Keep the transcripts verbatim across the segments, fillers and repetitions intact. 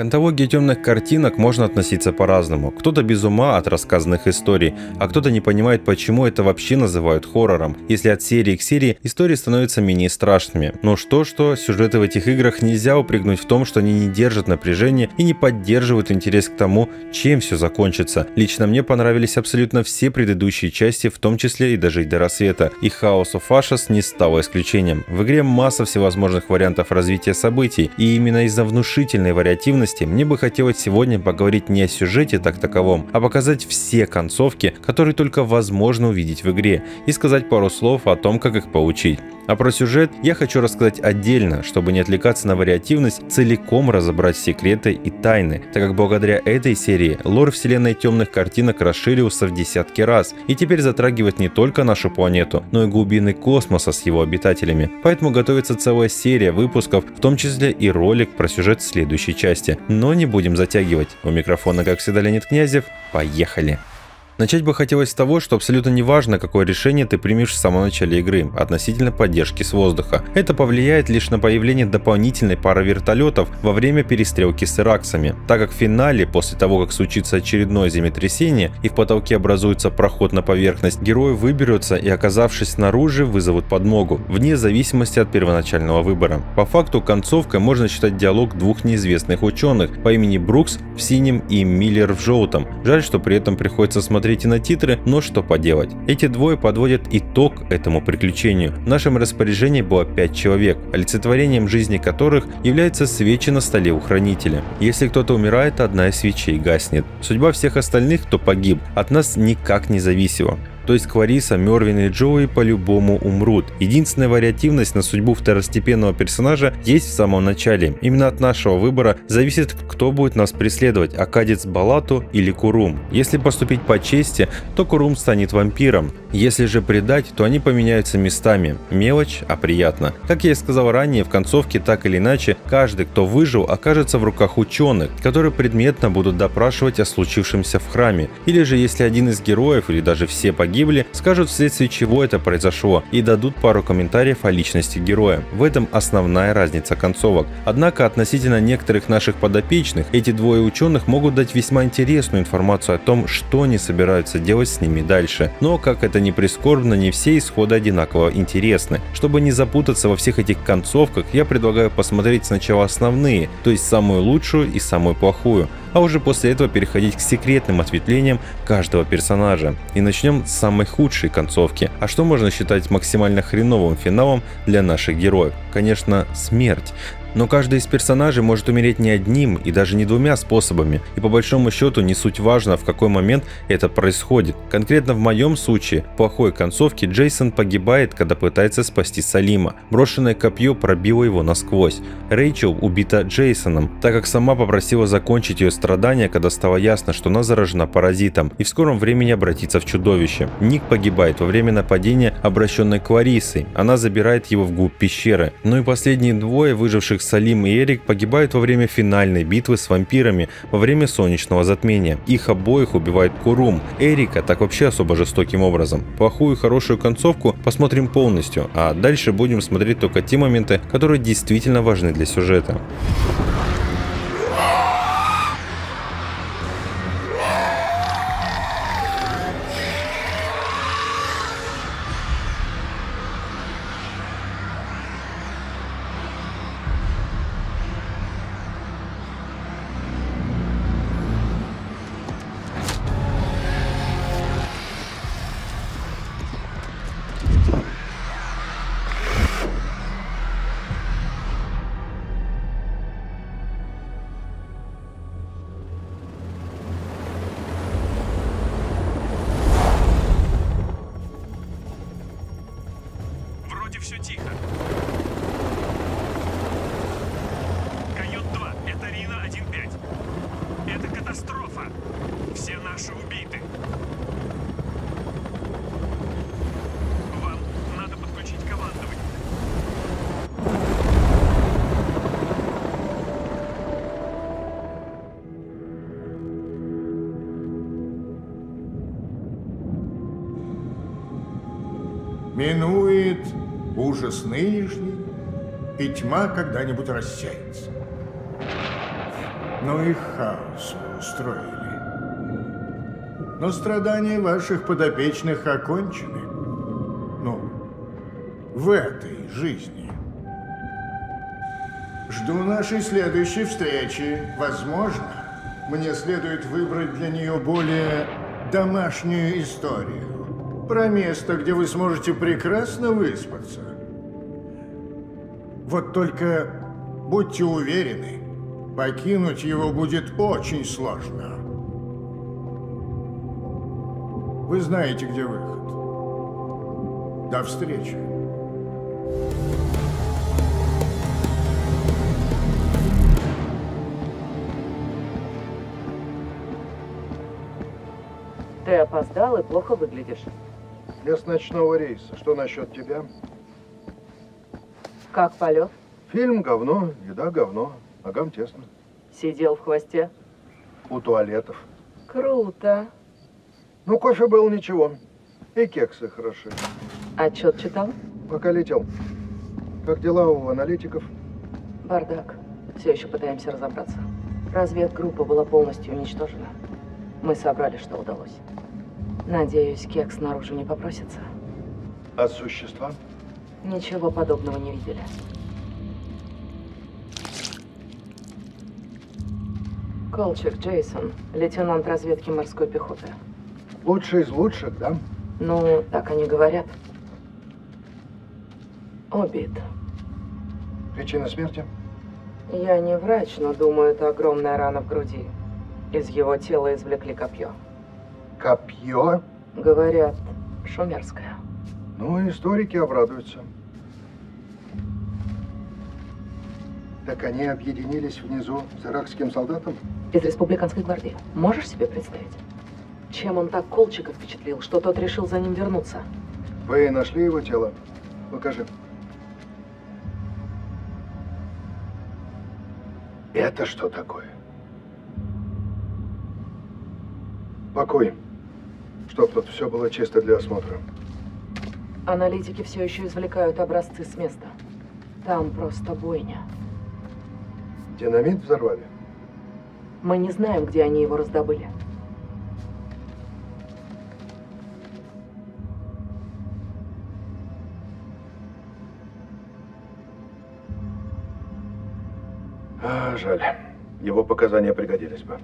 К антологии темных картинок можно относиться по-разному. Кто-то без ума от рассказанных историй, а кто-то не понимает, почему это вообще называют хоррором, если от серии к серии истории становятся менее страшными. Но что-что, сюжеты в этих играх нельзя упрекнуть в том, что они не держат напряжение и не поддерживают интерес к тому, чем все закончится. Лично мне понравились абсолютно все предыдущие части, в том числе и «Дожить до рассвета», и «Хаос оф Эшес» не стало исключением. В игре масса всевозможных вариантов развития событий, и именно из-за внушительной вариативности мне бы хотелось сегодня поговорить не о сюжете так таковом, а показать все концовки, которые только возможно увидеть в игре, и сказать пару слов о том, как их получить. А про сюжет я хочу рассказать отдельно, чтобы не отвлекаться на вариативность, целиком разобрать секреты и тайны, так как благодаря этой серии лор вселенной темных картинок расширился в десятки раз и теперь затрагивает не только нашу планету, но и глубины космоса с его обитателями. Поэтому готовится целая серия выпусков, в том числе и ролик про сюжет следующей части. Но не будем затягивать. У микрофона, как всегда, Леонид Князев. Поехали! Начать бы хотелось с того, что абсолютно не важно, какое решение ты примешь в самом начале игры относительно поддержки с воздуха. Это повлияет лишь на появление дополнительной пары вертолетов во время перестрелки с ираксами, так как в финале, после того как случится очередное землетрясение и в потолке образуется проход на поверхность, герои выберутся и, оказавшись снаружи, вызовут подмогу, вне зависимости от первоначального выбора. По факту концовкой можно считать диалог двух неизвестных ученых по имени Брукс в синем и Миллер в желтом. Жаль, что при этом приходится смотреть на титры, но что поделать. Эти двое подводят итог этому приключению. В нашем распоряжении было пять человек, олицетворением жизни которых являются свечи на столе у хранителя. Если кто-то умирает, одна из свечей гаснет. Судьба всех остальных, кто погиб, от нас никак не зависела. То есть Клариса, Мёрвин и Джоуи по-любому умрут. Единственная вариативность на судьбу второстепенного персонажа есть в самом начале. Именно от нашего выбора зависит, кто будет нас преследовать, Акадец Балату или Курум. Если поступить по чести, то Курум станет вампиром. Если же предать, то они поменяются местами. Мелочь, а приятно. Как я и сказал ранее, в концовке так или иначе, каждый, кто выжил, окажется в руках ученых, которые предметно будут допрашивать о случившемся в храме. Или же если один из героев или даже все погибли, скажут, вследствие чего это произошло, и дадут пару комментариев о личности героя. В этом основная разница концовок. Однако относительно некоторых наших подопечных, эти двое ученых могут дать весьма интересную информацию о том, что они собираются делать с ними дальше. Но, как это ни прискорбно, не все исходы одинаково интересны. Чтобы не запутаться во всех этих концовках, я предлагаю посмотреть сначала основные, то есть самую лучшую и самую плохую, а уже после этого переходить к секретным ответвлениям каждого персонажа. И начнем с самой худшей концовки. А что можно считать максимально хреновым финалом для наших героев? Конечно, смерть. Но каждый из персонажей может умереть не одним и даже не двумя способами, и по большому счету не суть важно, в какой момент это происходит. Конкретно в моем случае, в плохой концовке Джейсон погибает, когда пытается спасти Салима. Брошенное копье пробило его насквозь. Рэйчел убита Джейсоном, так как сама попросила закончить ее страдания, когда стало ясно, что она заражена паразитом и в скором времени обратится в чудовище. Ник погибает во время нападения, обращенной к Ларисой. Она забирает его вглубь пещеры. Ну и последние двое выживших, Салим и Эрик, погибают во время финальной битвы с вампирами во время солнечного затмения. Их обоих убивает Курум. Эрика так вообще особо жестоким образом. Плохую и хорошую концовку посмотрим полностью, а дальше будем смотреть только те моменты, которые действительно важны для сюжета. Все тихо. Койот-два, это Рина один пять. Это катастрофа. Все наши убиты. Вам надо подключить командование. Минует ужас нынешний, и тьма когда-нибудь рассеется. но и хаос устроили. Но страдания ваших подопечных окончены. Ну, в этой жизни. Жду нашей следующей встречи. Возможно, мне следует выбрать для нее более домашнюю историю. Про место, где вы сможете прекрасно выспаться. Вот только будьте уверены, покинуть его будет очень сложно. Вы знаете, где выход. До встречи. Ты опоздал и плохо выглядишь. Без ночного рейса. Что насчет тебя? Как полет? Фильм говно, еда говно, ногам тесно. Сидел в хвосте? У туалетов. Круто. Ну, кофе был ничего. И кексы хороши. Отчет читал? Пока летел. Как дела у аналитиков? Бардак. Все еще пытаемся разобраться. Разведгруппа была полностью уничтожена. Мы собрали, что удалось. Надеюсь, кекс наружу не попросится. А существа? Ничего подобного не видели. Колчик Джейсон, лейтенант разведки морской пехоты. Лучший из лучших, да? Ну, так они говорят. Убит. Причина смерти? Я не врач, но думаю, это огромная рана в груди. Из его тела извлекли копье. Копье? Говорят, шумерское. Ну, историки обрадуются. Так они объединились внизу с иракским солдатом? Из республиканской гвардии. Можешь себе представить? Чем он так Колчика впечатлил, что тот решил за ним вернуться? Вы нашли его тело? Покажи. Это что такое? Покой. Чтоб тут все было чисто для осмотра. Аналитики все еще извлекают образцы с места. Там просто бойня. Динамит взорвали? Мы не знаем, где они его раздобыли. А, жаль. Его показания пригодились бы.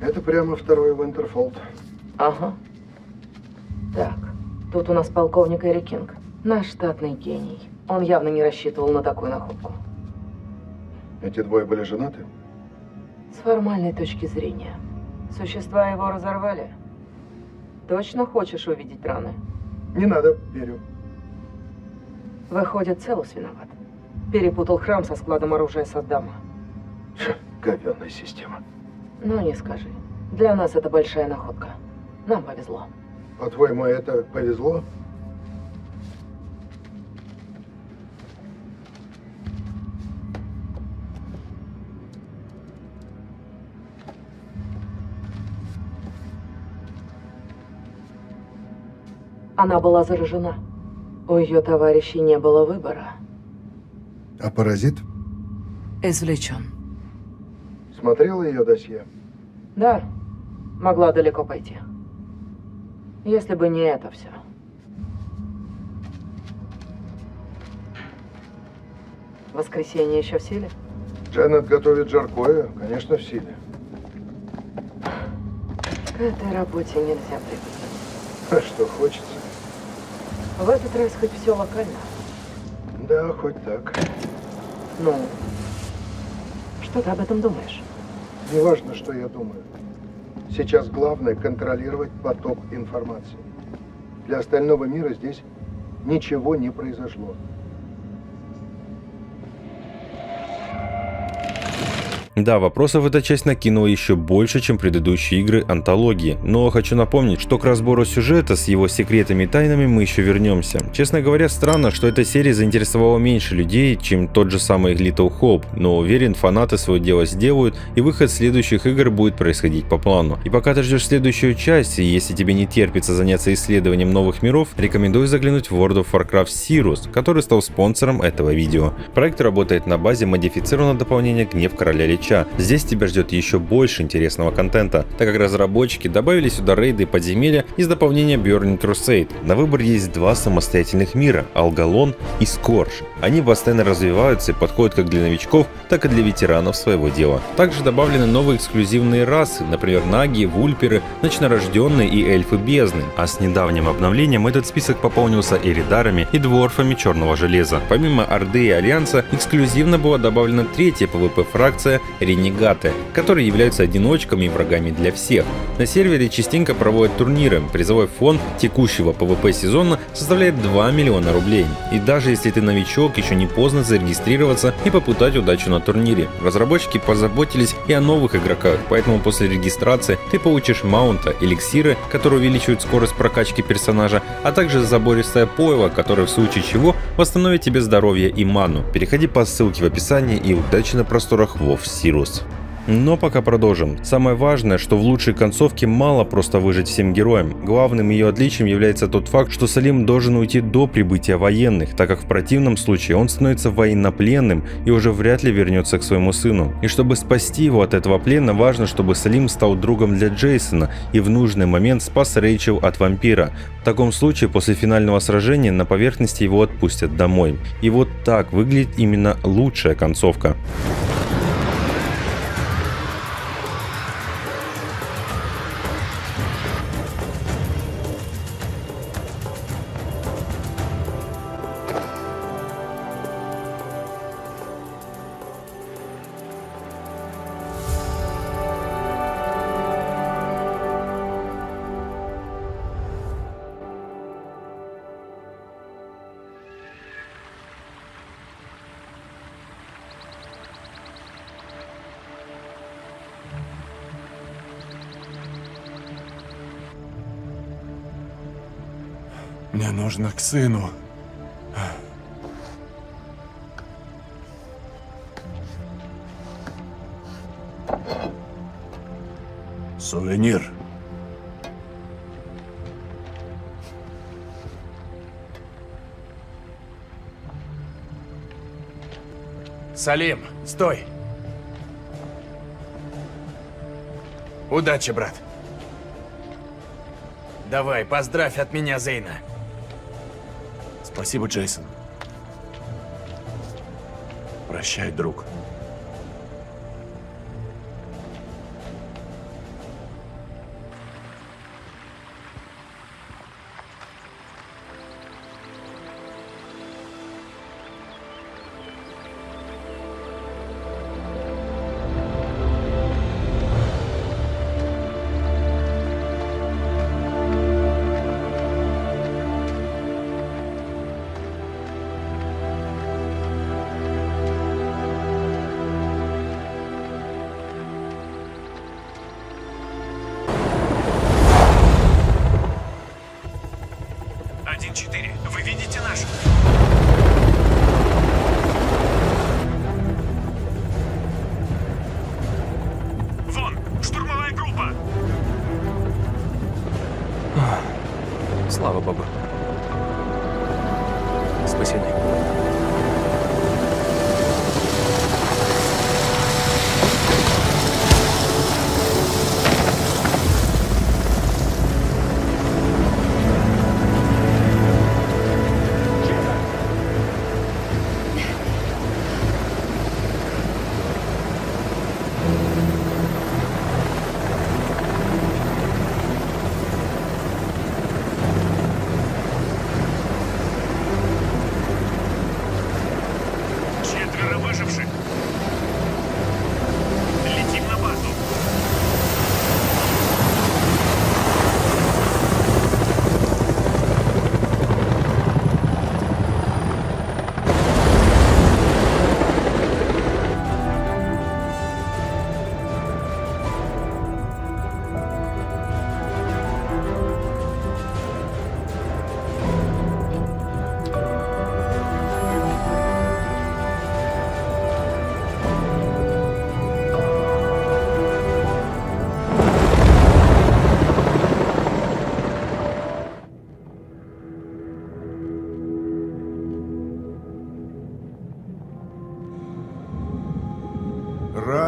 Это прямо второй Винтерфолд. Ага. Так, тут у нас полковник Эри Кинг. Наш штатный гений. Он явно не рассчитывал на такую находку. Эти двое были женаты? С формальной точки зрения. Существа его разорвали. Точно хочешь увидеть раны? Не надо, верю. Выходит, Целус виноват. Перепутал храм со складом оружия Саддама. Говёная система. Ну, не скажи. Для нас это большая находка. Нам повезло. По-твоему, это повезло? Она была заражена. У ее товарищей не было выбора. А паразит? Извлечен. Смотрела ее досье? Да. Могла далеко пойти. Если бы не это все. Воскресенье еще в силе? Дженнет готовит жаркое, конечно, в силе. К этой работе нельзя привыкнуть. А что, хочется? В этот раз хоть все локально. Да, хоть так. Ну, что ты об этом думаешь? Не важно, что я думаю. Сейчас главное контролировать поток информации. Для остального мира здесь ничего не произошло. Да, вопросов эта часть накинула еще больше, чем предыдущие игры антологии, но хочу напомнить, что к разбору сюжета с его секретами и тайнами мы еще вернемся. Честно говоря, странно, что эта серия заинтересовала меньше людей, чем тот же самый Little Hope, но уверен, фанаты свое дело сделают, и выход следующих игр будет происходить по плану. И пока ты ждешь следующую часть, и если тебе не терпится заняться исследованием новых миров, рекомендую заглянуть в World of Warcraft Sirus, который стал спонсором этого видео. Проект работает на базе модифицированного дополнения «Гнев короля лича». Здесь тебя ждет еще больше интересного контента, так как разработчики добавили сюда рейды и подземелья из дополнения Burning Crusade. На выбор есть два самостоятельных мира – Алгалон и Скордж. Они постоянно развиваются и подходят как для новичков, так и для ветеранов своего дела. Также добавлены новые эксклюзивные расы, например, Наги, Вульперы, Ночнорожденные и Эльфы Бездны. А с недавним обновлением этот список пополнился эридарами и дворфами черного железа. Помимо Орды и Альянса, эксклюзивно была добавлена третья пи ви пи-фракция Ренегаты, которые являются одиночками и врагами для всех. На сервере частенько проводят турниры, призовой фонд текущего пи ви пи сезона составляет два миллиона рублей. И даже если ты новичок, еще не поздно зарегистрироваться и попытать удачу на турнире. Разработчики позаботились и о новых игроках, поэтому после регистрации ты получишь маунта, эликсиры, которые увеличивают скорость прокачки персонажа, а также забористое пойло, которое в случае чего восстановит тебе здоровье и ману. Переходи по ссылке в описании и удачи на просторах вов Sirus. Но пока продолжим. Самое важное, что в лучшей концовке мало просто выжить всем героям. Главным ее отличием является тот факт, что Салим должен уйти до прибытия военных, так как в противном случае он становится военнопленным и уже вряд ли вернется к своему сыну. И чтобы спасти его от этого плена, важно, чтобы Салим стал другом для Джейсона и в нужный момент спас Рэйчел от вампира. В таком случае после финального сражения на поверхности его отпустят домой. И вот так выглядит именно лучшая концовка. Мне нужно к сыну. Сувенир. Салим, стой. Удачи, брат. Давай, поздравь от меня Зейна. Спасибо, Джейсон. Прощай, друг. один четыре. Вы видите нашу? Вон, штурмовая группа. Слава богу. Спасибо.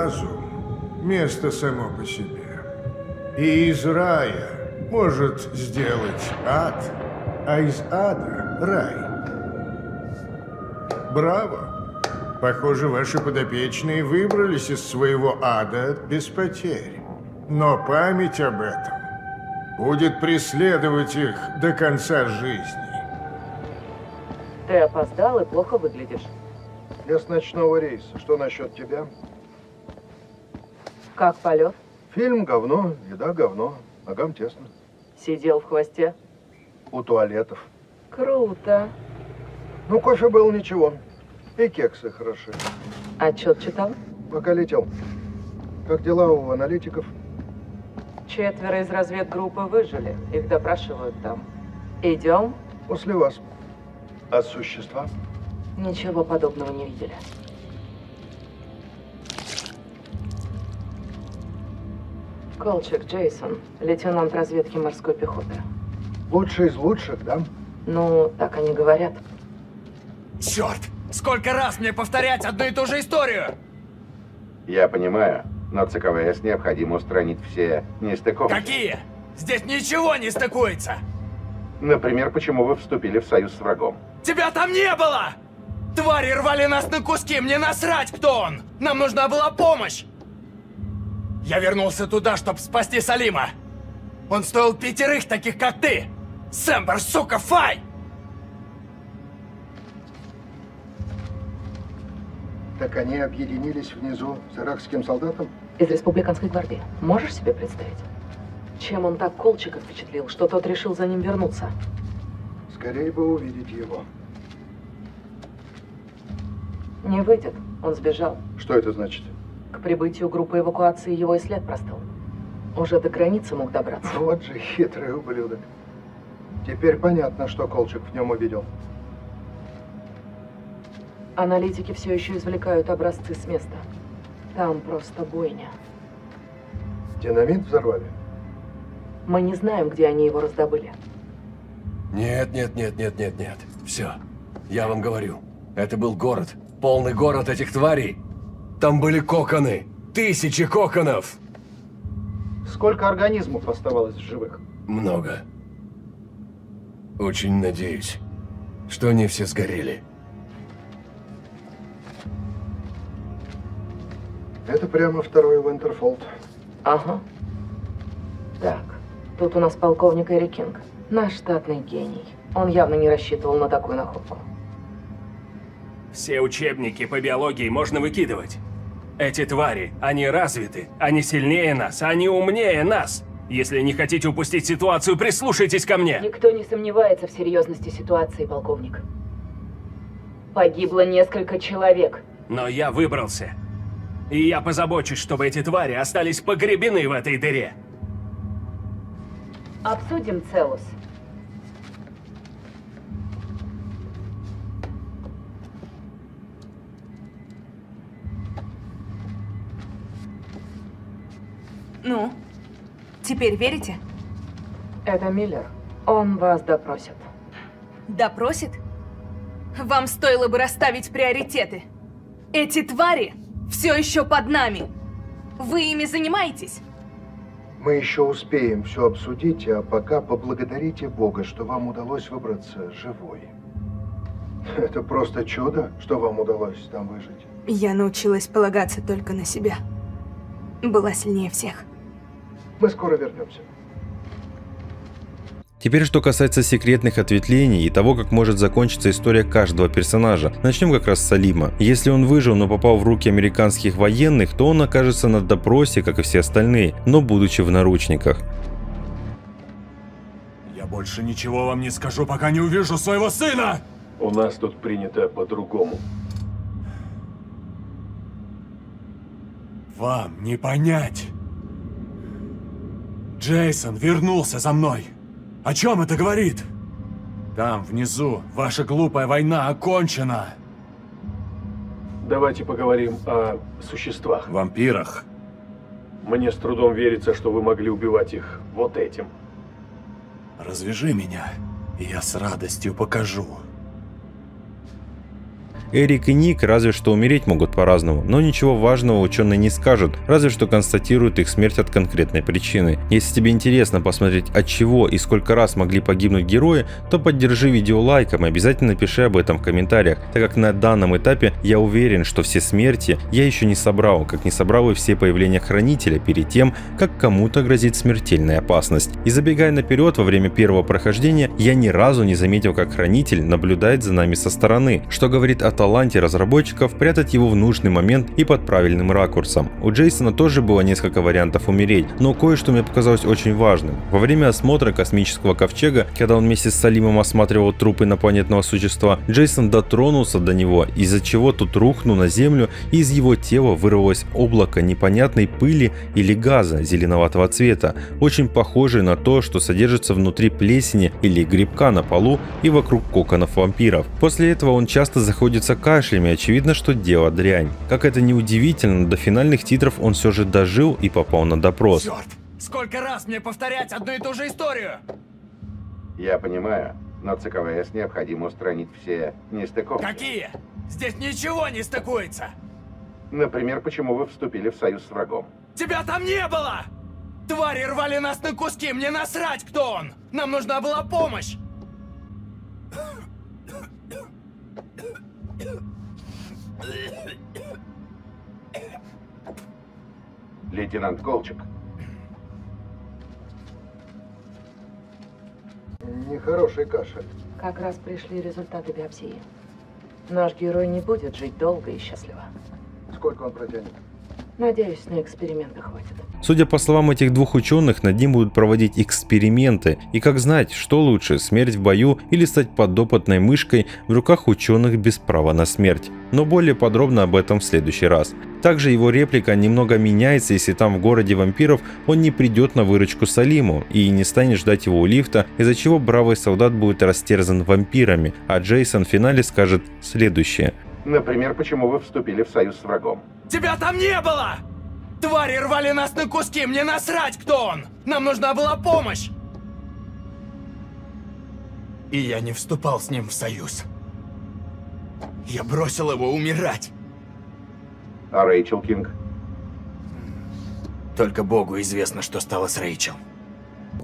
разум – место само по себе. И из рая может сделать ад, а из ада – рай. Браво! Похоже, ваши подопечные выбрались из своего ада без потерь. Но память об этом будет преследовать их до конца жизни. Ты опоздал и плохо выглядишь. Я с ночного рейса. Что насчет тебя? Как полет? Фильм говно, еда говно. Ногам тесно. Сидел в хвосте? У туалетов. Круто. Ну, кофе был ничего. И кексы хороши. Отчет читал? Пока летел. Как дела у аналитиков? Четверо из разведгруппы выжили. Их допрашивают там. Идем? После вас. От существа? Ничего подобного не видели. Колчик Джейсон, лейтенант разведки морской пехоты. Лучший из лучших, да? Ну, так они говорят. Черт! Сколько раз мне повторять одну и ту же историю? Я понимаю, но ЦКВС необходимо устранить все нестыковки. Какие? Здесь ничего не стыкуется! Например, почему вы вступили в союз с врагом? Тебя там не было! Твари рвали нас на куски, мне насрать, кто он! Нам нужна была помощь! Я вернулся туда, чтобы спасти Салима. Он стоил пятерых таких, как ты! Сэмбер, сука, фай! Так они объединились внизу с иракским солдатом? Из республиканской гвардии. Можешь себе представить? Чем он так Колчика впечатлил, что тот решил за ним вернуться? Скорее бы увидеть его. Не выйдет. Он сбежал. Что это значит? К прибытию группы эвакуации его и след простыл. Уже до границы мог добраться. Вот же хитрый ублюдок. Теперь понятно, что Колчик в нем увидел. Аналитики все еще извлекают образцы с места. Там просто бойня. Динамит взорвали? Мы не знаем, где они его раздобыли. Нет, нет, нет, нет, нет, нет. Все. Я вам говорю. Это был город. Полный город этих тварей. Там были коконы. Тысячи коконов. Сколько организмов оставалось в живых? Много. Очень надеюсь, что они все сгорели. Это прямо второй Винтерфолд. Ага. Так. Тут у нас полковник Эри Кинг. Наш штатный гений. Он явно не рассчитывал на такую находку. Все учебники по биологии можно выкидывать. Эти твари, они развиты, они сильнее нас, они умнее нас. Если не хотите упустить ситуацию, прислушайтесь ко мне. Никто не сомневается в серьезности ситуации, полковник. Погибло несколько человек. Но я выбрался. И я позабочусь, чтобы эти твари остались погребены в этой дыре. Обсудим Целус. Ну, теперь верите? Это Миллер. Он вас допросит. Допросит? Вам стоило бы расставить приоритеты. Эти твари все еще под нами. Вы ими занимаетесь? Мы еще успеем все обсудить, а пока поблагодарите Бога, что вам удалось выбраться живой. Это просто чудо, что вам удалось там выжить. Я научилась полагаться только на себя. Была сильнее всех. Мы скоро вернемся. Теперь, что касается секретных ответвлений и того, как может закончиться история каждого персонажа. Начнем как раз с Салима. Если он выжил, но попал в руки американских военных, то он окажется на допросе, как и все остальные, но будучи в наручниках. Я больше ничего вам не скажу, пока не увижу своего сына! У нас тут принято по-другому. Вам не понять. Джейсон вернулся за мной. О чем это говорит? Там, внизу, ваша глупая война окончена. Давайте поговорим о существах. Вампирах. Мне с трудом верится, что вы могли убивать их вот этим. Развяжи меня, и я с радостью покажу. Эрик и Ник разве что умереть могут по-разному, но ничего важного ученые не скажут, разве что констатируют их смерть от конкретной причины. Если тебе интересно посмотреть, от чего и сколько раз могли погибнуть герои, то поддержи видео лайком и обязательно пиши об этом в комментариях, так как на данном этапе я уверен, что все смерти я еще не собрал, как не собрал и все появления Хранителя перед тем, как кому-то грозит смертельная опасность. И забегая наперед, во время первого прохождения я ни разу не заметил, как Хранитель наблюдает за нами со стороны, что говорит о таланте разработчиков прятать его в нужный момент и под правильным ракурсом. У Джейсона тоже было несколько вариантов умереть, но кое-что мне показалось очень важным. Во время осмотра космического ковчега, когда он вместе с Салимом осматривал трупы инопланетного существа, Джейсон дотронулся до него, из-за чего тут рухнул на землю, и из его тела вырвалось облако непонятной пыли или газа зеленоватого цвета, очень похожее на то, что содержится внутри плесени или грибка на полу и вокруг коконов вампиров. После этого он часто заходится кашлями, очевидно, что дело дрянь. Как это ни удивительно, до финальных титров он все же дожил и попал на допрос. Черт! Сколько раз мне повторять одну и ту же историю? Я понимаю, но ЦКВС необходимо устранить все нестыковки. Какие? Здесь ничего не стыкуется. Например, почему вы вступили в союз с врагом? Тебя там не было! Твари рвали нас на куски, мне насрать, кто он! Нам нужна была помощь! Лейтенант Колчик. Нехороший кашель. Как раз пришли результаты биопсии. Наш герой не будет жить долго и счастливо. Сколько он протянет? Надеюсь, на эксперименты хватит. Судя по словам этих двух ученых, над ним будут проводить эксперименты. И как знать, что лучше, смерть в бою или стать подопытной мышкой в руках ученых без права на смерть. Но более подробно об этом в следующий раз. Также его реплика немного меняется, если там в городе вампиров он не придет на выручку Салиму и не станет ждать его у лифта, из-за чего бравый солдат будет растерзан вампирами, а Джейсон в финале скажет следующее. Например, почему вы вступили в союз с врагом? Тебя там не было! Твари рвали нас на куски, мне насрать, кто он! Нам нужна была помощь! И я не вступал с ним в союз. Я бросил его умирать. А Рэйчел Кинг? Только Богу известно, что стало с Рэйчел.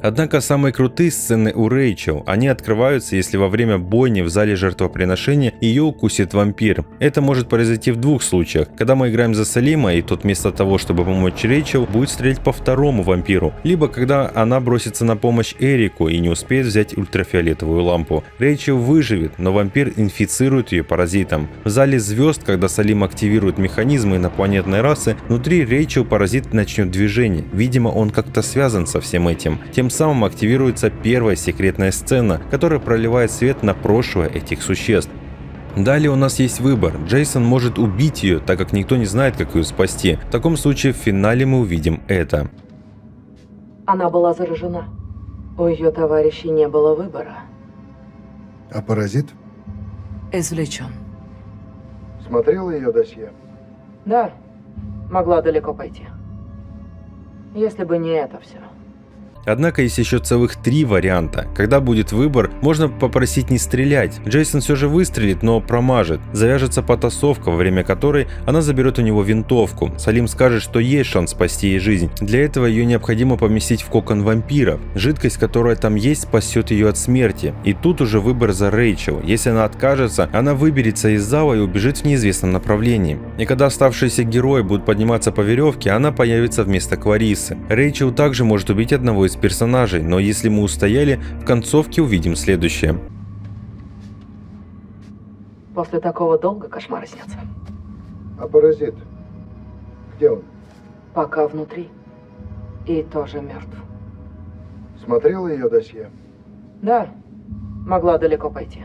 Однако самые крутые сцены у Рэйчел, они открываются, если во время бойни в зале жертвоприношения ее укусит вампир. Это может произойти в двух случаях, когда мы играем за Салима и тот вместо того, чтобы помочь Рэйчел, будет стрелять по второму вампиру, либо когда она бросится на помощь Эрику и не успеет взять ультрафиолетовую лампу. Рэйчел выживет, но вампир инфицирует ее паразитом. В зале звезд, когда Салим активирует механизмы инопланетной расы, внутри Рэйчел паразит начнет движение, видимо он как-то связан со всем этим. Тем самым активируется первая секретная сцена, которая проливает свет на прошлое этих существ. Далее у нас есть выбор. Джейсон может убить ее, так как никто не знает, как ее спасти. В таком случае в финале мы увидим это. Она была заражена. У ее товарищей не было выбора. А паразит? Извлечен. Смотрела ее досье? Да. Могла далеко пойти. Если бы не это все. Однако есть еще целых три варианта. Когда будет выбор, можно попросить не стрелять. Джейсон все же выстрелит, но промажет. Завяжется потасовка, во время которой она заберет у него винтовку. Салим скажет, что есть шанс спасти ей жизнь. Для этого ее необходимо поместить в кокон вампиров. Жидкость, которая там есть, спасет ее от смерти. И тут уже выбор за Рэйчел. Если она откажется, она выберется из зала и убежит в неизвестном направлении. И когда оставшиеся герои будут подниматься по веревке, она появится вместо Кларисы. Рэйчел также может убить одного из персонажей, но если мы устояли, в концовке увидим следующее. После такого долго кошмары снятся. А паразит? Где он? Пока внутри. И тоже мертв. Смотрела ее досье? Да. Могла далеко пойти.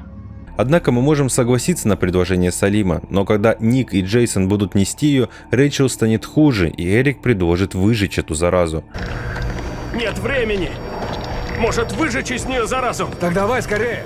Однако мы можем согласиться на предложение Салима, но когда Ник и Джейсон будут нести ее, Рэйчел станет хуже, и Эрик предложит выжечь эту заразу. Нет времени! Может, выжечь из нее заразу? Так давай скорее!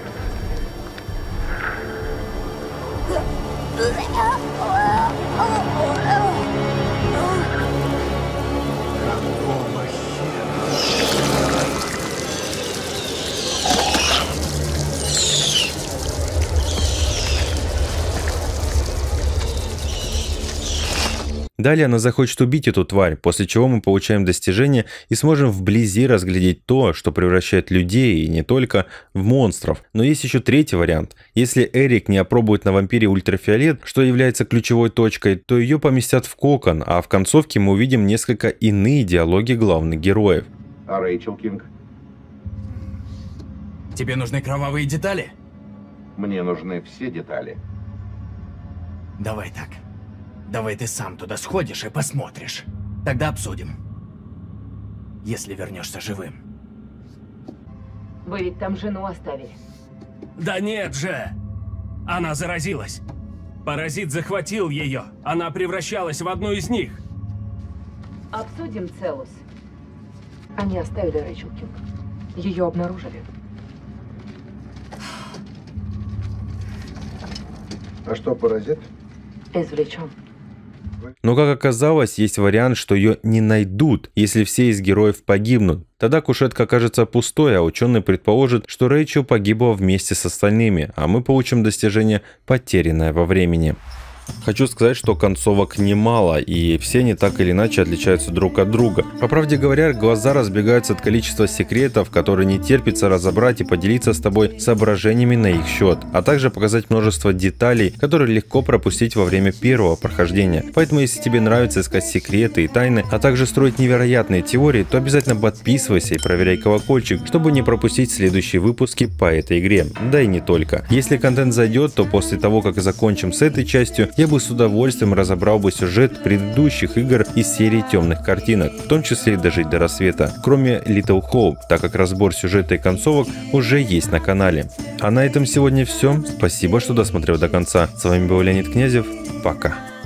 Далее она захочет убить эту тварь, после чего мы получаем достижение и сможем вблизи разглядеть то, что превращает людей, и не только, в монстров. Но есть еще третий вариант. Если Эрик не опробует на вампире ультрафиолет, что является ключевой точкой, то ее поместят в кокон, а в концовке мы увидим несколько иные диалоги главных героев. А Рэйчел Кинг? Тебе нужны кровавые детали? Мне нужны все детали. Давай так. Давай ты сам туда сходишь и посмотришь. Тогда обсудим. Если вернешься живым. Вы ведь там жену оставили. Да нет же! Она заразилась. Паразит захватил ее. Она превращалась в одну из них. Обсудим Целус. Они оставили Рэйчел Кинг. Ее обнаружили. А что паразит? Извлечен. Но, как оказалось, есть вариант, что ее не найдут, если все из героев погибнут. Тогда кушетка окажется пустой, а ученый предположит, что Рэйчел погибла вместе с остальными, а мы получим достижение «Потерянное во времени». Хочу сказать, что концовок немало, и все они так или иначе отличаются друг от друга. По правде говоря, глаза разбегаются от количества секретов, которые не терпится разобрать и поделиться с тобой соображениями на их счет, а также показать множество деталей, которые легко пропустить во время первого прохождения. Поэтому, если тебе нравится искать секреты и тайны, а также строить невероятные теории, то обязательно подписывайся и проверяй колокольчик, чтобы не пропустить следующие выпуски по этой игре. Да и не только. Если контент зайдет, то после того, как закончим с этой частью, я бы с удовольствием разобрал бы сюжет предыдущих игр из серии темных картинок, в том числе и «Дожить до рассвета», кроме Little Hope, так как разбор сюжета и концовок уже есть на канале. А на этом сегодня все. Спасибо, что досмотрел до конца. С вами был Леонид Князев. Пока.